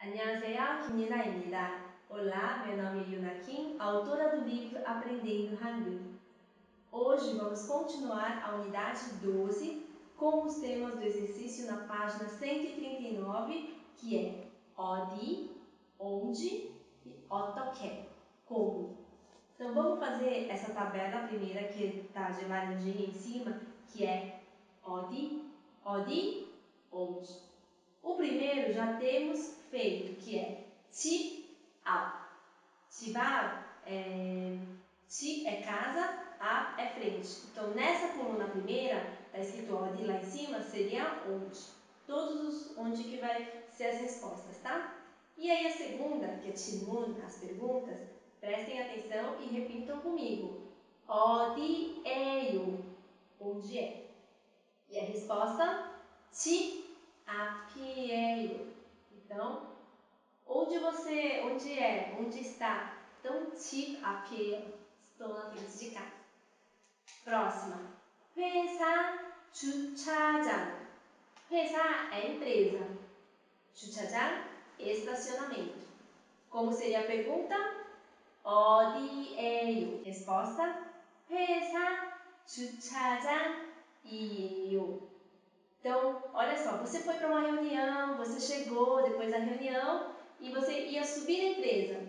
안녕하세요, 김유나입니다. Olá, meu nome é Yuna Kim, autora do livro Aprendendo Hangul. Hoje vamos continuar a unidade 12 com os temas do exercício na página 139, que é 어디, onde e 어떻게, como. Então vamos fazer essa tabela primeira que está de laranjinha em cima, que é 어디, 어디, onde. O primeiro já temos feito, que é 집 앞. 집 앞 é casa, 앞 é frente. Então nessa coluna primeira, está escrito 어디 lá em cima, seria onde. Todos os onde que vai ser as respostas, tá? E aí a segunda, que é 질문, as perguntas, prestem atenção e repitam comigo. 어디에요? Onde é? E a resposta? 집 앞이에요. Então, onde é, onde está? Então, 집 앞이에요. Estou na frente de casa. Próxima. 회사 주차장. 회사 é empresa. 주차장, estacionamento. Como seria a pergunta? 어디에요? Resposta? 회사 주차장이에요. Então, olha só, você foi para uma reunião, você chegou depois da reunião e você ia subir na empresa.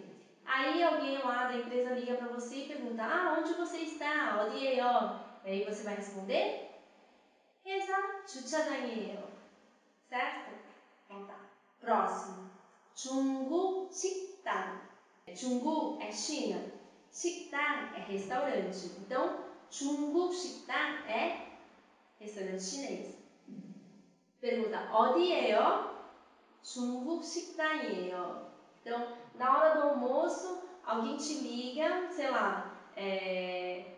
Aí alguém lá da empresa liga para você e pergunta, onde você está? 어디에요? E aí você vai responder, 회사 주차장이에요. Certo? Então tá. Próximo. 중국 식당. 중국 é China. 식당 é restaurante. Então, 중국 식당 é restaurante chinês. Pergunta, 어디에요? 중국 식당이에요. Então, na hora do almoço, alguém te liga, sei lá,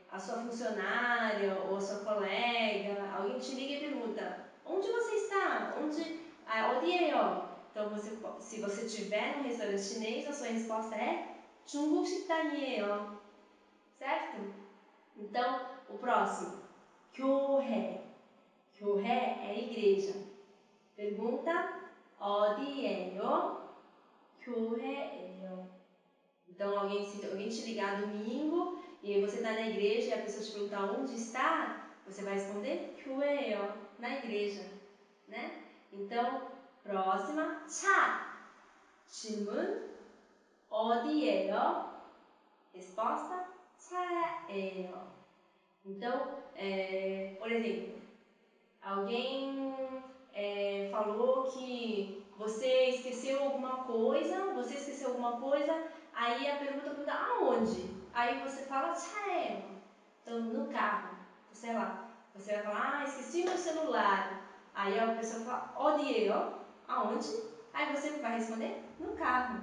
a sua funcionária ou a sua colega, alguém te liga e pergunta, onde você está? 어디에요? Então, se você estiver num restaurante chinês, a sua resposta é 중국 식당이에요. Certo? Então, o próximo, 교회. 교회 é igreja. Pergunta, 어디에요? 교회에요. Então, alguém te ligar domingo, e aí você está na igreja, e a pessoa te perguntar onde está, você vai responder, 교회에요, na igreja, né? Então, próxima, 차. 질문, 어디에요? Resposta, 차에요. Então, por exemplo, alguém falou que você esqueceu alguma coisa, aí a pergunta aonde? Aí você fala, 차에요. Então, no carro, sei lá, você vai falar, esqueci meu celular. Aí a pessoa fala, 어디에요? Aonde? Aí você vai responder, no carro.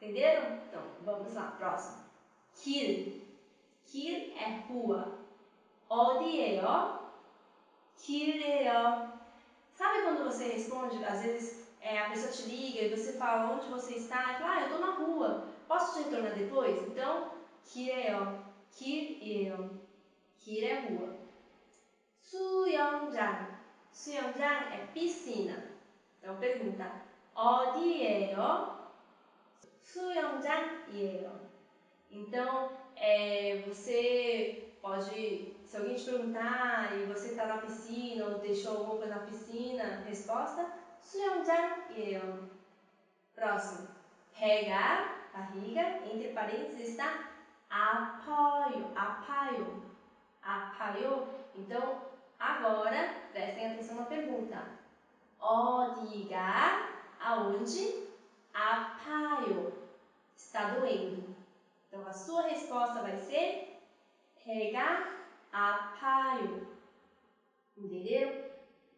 Entenderam? Então, vamos lá, próximo. 길. 길 é rua. 어디에요? 길에요. Sabe quando você responde, às vezes a pessoa te liga e você fala onde você está e fala, eu tô na rua, posso te retornar depois? Então, 길에요, 길이에요. 길 é rua. 수영장. 수영장 é piscina. Então pergunta, 어디에요? 수영장이에요. Então, você pode, se alguém te perguntar e você está na piscina ou deixou alguma coisa na piscina, resposta, 수영장이에요. Próximo. Pegar, barriga, entre parênteses está 아파요, 아파요, 아파요. Então, agora, prestem atenção na pergunta. 어디가, aonde, 아파요, está doendo. Então, a sua resposta vai ser pegar apaio. Entenderam?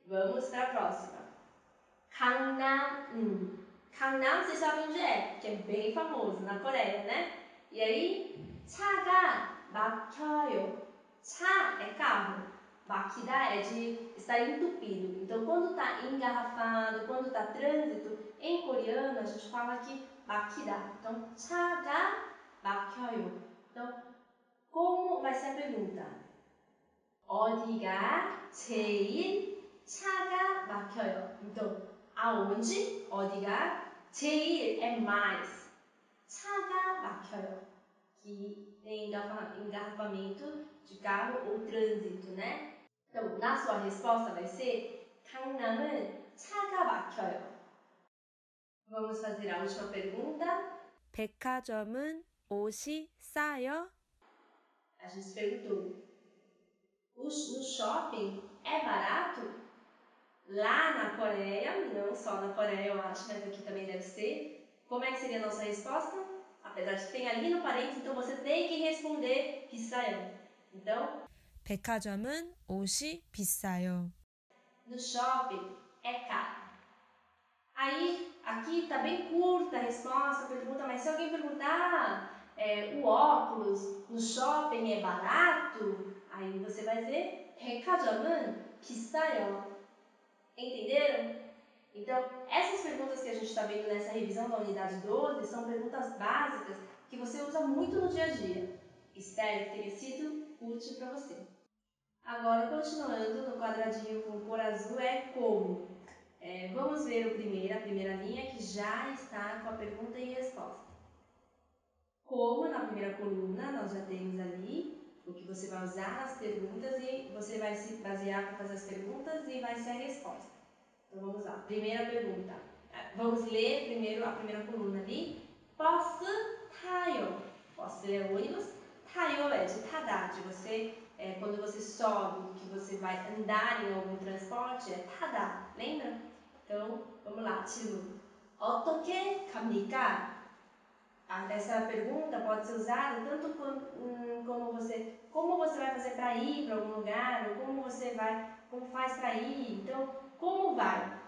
Vamos para a próxima. Gangnam. Gangnam, vocês sabem onde é, que é bem famoso na Coreia, né? E aí, 차가 막혀요. 차 é carro. 막히다 é de estar entupido. Então, quando está engarrafado, quando está trânsito, em coreano a gente fala que 막히다. Então, 차가 막혀요. Então, como vai ser a pergunta? 어디가 제일 차가 막혀요. Então, aonde, 어디가 제일 and mais. 차가 막혀요. Que tem engarrafamento de carro ou trânsito, né? Então, na sua resposta vai ser 강남은 차가 막혀요. Vamos fazer a última pergunta. 백화점은 옷이 싸요? A gente perguntou, no shopping é barato? Lá na Coreia, não só na Coreia eu acho, mas aqui também deve ser. Como é que seria a nossa resposta? Apesar de que tem ali no parênteses, então você tem que responder 비싸요. Então, 백화점은 옷이 비싸요. No shopping é caro. Aí, aqui tá bem curta a resposta, pergunta, mas se alguém perguntar o óculos no shopping é barato, aí você vai dizer 백화점은 비싸요. Entenderam? Então, essas perguntas que a gente está vendo nessa revisão da unidade 12 são perguntas básicas que você usa muito no dia a dia. Espero que tenha sido útil para você. Agora, continuando no quadradinho com cor azul, é como? Vamos ver a primeira linha que já está com a pergunta e resposta. Como, na primeira coluna, nós já temos ali o que você vai usar nas perguntas e você vai se basear para fazer as perguntas e vai ser a resposta. Então vamos lá, primeira pergunta. Vamos ler primeiro a primeira coluna ali. Posso tayo. Posso é o ônibus. Tayo é de tadar, de você... quando você sobe, que você vai andar em algum transporte, é tada, lembra? Então, vamos lá, tipo, 어떻게 갑니까? Essa pergunta pode ser usada tanto como você vai fazer para ir para algum lugar, ou como faz para ir, então, como vai?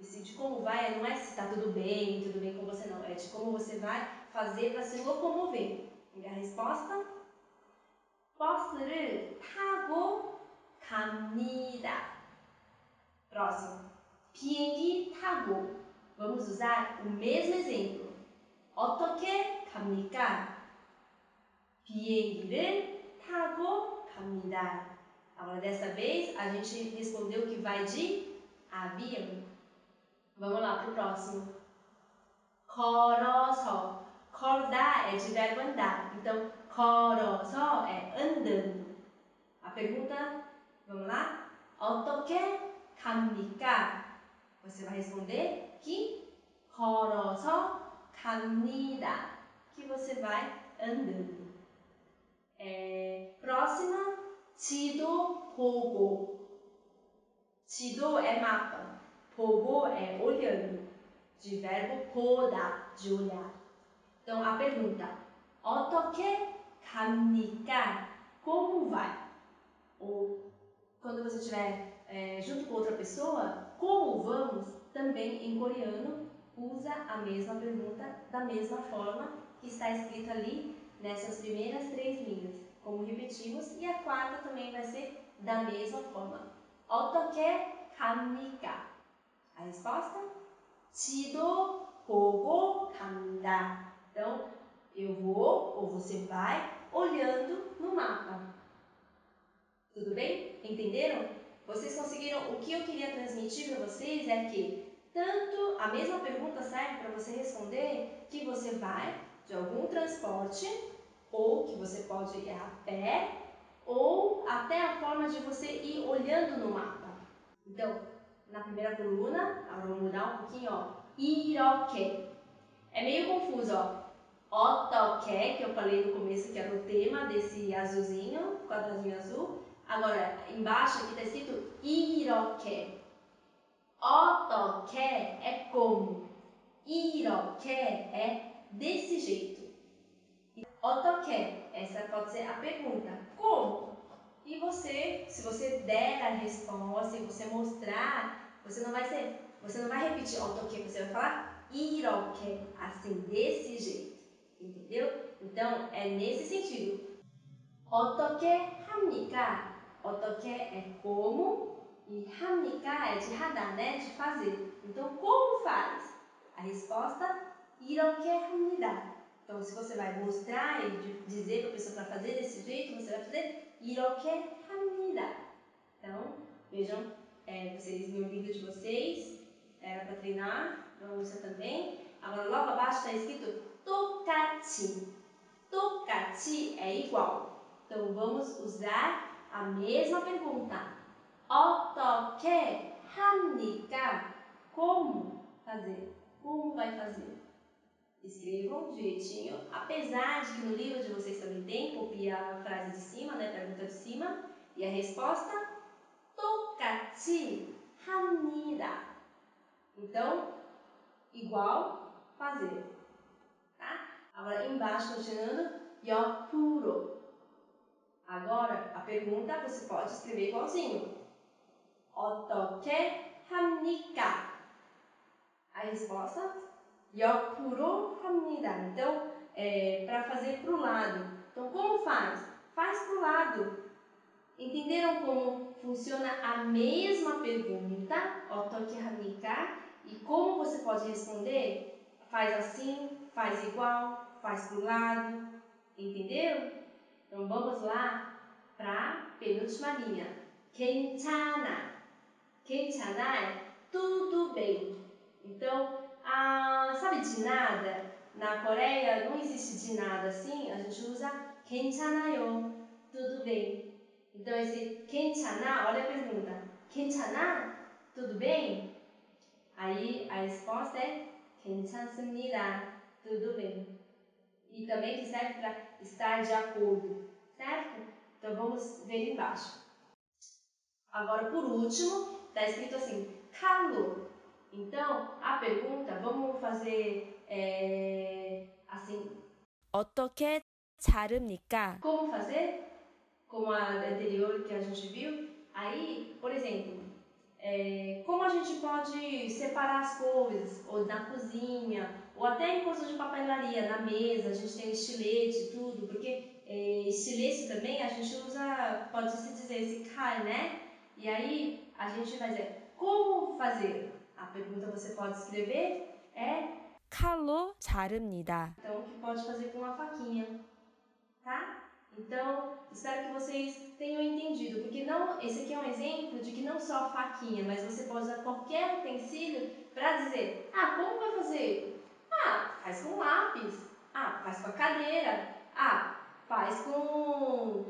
Esse de como vai não é se tá tudo bem com você não, é de como você vai fazer para se locomover. E a resposta? 버스를 타고 갑니다. Próximo. 비행기 타고. Vamos usar o mesmo exemplo. 어떻게 갑니까? 비행기를 타고 갑니다. Agora, dessa vez, a gente respondeu que vai de avião. Vamos lá para o próximo. 걸어서. Cortar é de verbo andar. Então, 걸어서 é andando. A pergunta, vamos lá. 어떻게 갑니까? Você vai responder que 걸어서 갑니다. Que você vai andando. Próxima, 지도 보고. 지도 é mapa. 보고 é olhando. De verbo 보다, de olhar. Então, a pergunta, 어떻게 갑니까? Como vai? Ou, quando você estiver junto com outra pessoa, como vamos? Também, em coreano, usa a mesma pergunta da mesma forma que está escrita ali nessas primeiras três linhas. Como repetimos, e a quarta também vai ser da mesma forma. 어떻게 갑니까? A resposta? 지도 보고 간다. Então, eu vou, ou você vai, olhando no mapa. Tudo bem? Entenderam? Vocês conseguiram? O que eu queria transmitir para vocês é que tanto a mesma pergunta serve para você responder que você vai de algum transporte, ou que você pode ir a pé, ou até a forma de você ir olhando no mapa. Então, na primeira coluna, agora vamos mudar um pouquinho, ó. 이렇게. É meio confuso, ó. 어떻게, que eu falei no começo que era o tema desse azulzinho, quadradinho azul. Agora, embaixo aqui está escrito 이렇게. 어떻게 é como. 이렇게 é desse jeito. 어떻게, essa pode ser a pergunta. Como? E você, se você der a resposta, se você mostrar, você não vai repetir 어떻게, você vai falar 이렇게, assim, desse jeito, entendeu? Então, é nesse sentido. 어떻게 합니까? 어떻게 é como, e 합니까 é de radar, né? De fazer. Então, como faz? A resposta, 이렇게 합니다. Então, se você vai mostrar e dizer para a pessoa para fazer desse jeito, você vai fazer 이렇게 합니다. Então, vejam, vocês no vídeo de vocês. Era para treinar, você também. Agora, logo abaixo está escrito 똑같이. 똑같이 é igual. Então, vamos usar a mesma pergunta. 어떻게 합니까? Como fazer? Como vai fazer? Escrevam direitinho. Apesar de que no livro de vocês também tem, copia a frase de cima, né? Pergunta de cima. E a resposta, 똑같이 합니다. Então, igual, fazer. Tá? Agora, embaixo, continuando, 옆으로. Agora, a pergunta você pode escrever igualzinho. 어떻게 합니까? A resposta, 옆으로 합니다. Então, para fazer pro lado. Então, como faz? Faz pro lado. Entenderam como funciona a mesma pergunta, 어떻게 합니까? E como você pode responder? Faz assim, faz igual, faz pro lado. Entenderam? Então vamos lá para a penúltima linha. 괜찮아. 괜찮아 é tudo bem. Então, sabe de nada? Na Coreia não existe de nada assim. A gente usa 괜찮아요, tudo bem. Então esse 괜찮아, olha a pergunta. 괜찮아? Tudo bem? Aí a resposta é 괜찮습니다. Tudo bem. E também que serve para estar de acordo, certo? Então vamos ver embaixo. Agora por último, está escrito assim, calor. Então a pergunta, vamos fazer assim. 어떻게 자릅니까? Como fazer? Como a anterior que a gente viu. Aí, por exemplo, como a gente pode separar as coisas, ou na cozinha, ou até em coisas de papelaria, na mesa, a gente tem estilete e tudo, porque estilete também a gente usa, pode-se dizer, esse 칼, né? E aí, a gente vai dizer, como fazer? A pergunta você pode escrever é 칼로 자릅니다. Então, o que pode fazer com a faquinha, tá? Então, espero que vocês tenham entendido, porque não, esse aqui é um exemplo de que não só faquinha, mas você pode usar qualquer utensílio para dizer, como vai fazer? Faz com lápis, faz com a cadeira, faz com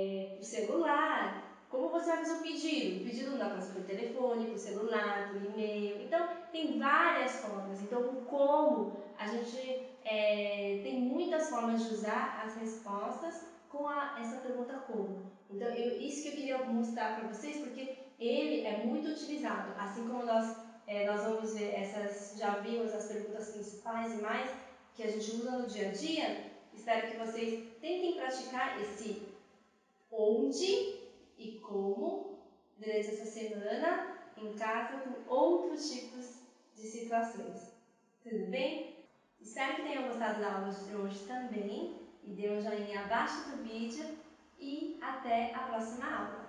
o celular. Como você vai fazer o pedido? O pedido não dá para fazer pelo telefone, pelo celular, pelo e-mail. Então, tem várias formas. Então, o como, a gente tem muitas formas de usar as respostas com essa pergunta como. Então, isso que eu queria mostrar para vocês, porque ele é muito utilizado. Assim como nós vamos ver essas, já vimos as perguntas principais e mais, que a gente usa no dia a dia. Espero que vocês tentem praticar esse onde e como durante essa semana em casa com outros tipos de situações. Tudo bem? Espero que tenham gostado da aula de hoje também e dê um joinha abaixo do vídeo e até a próxima aula.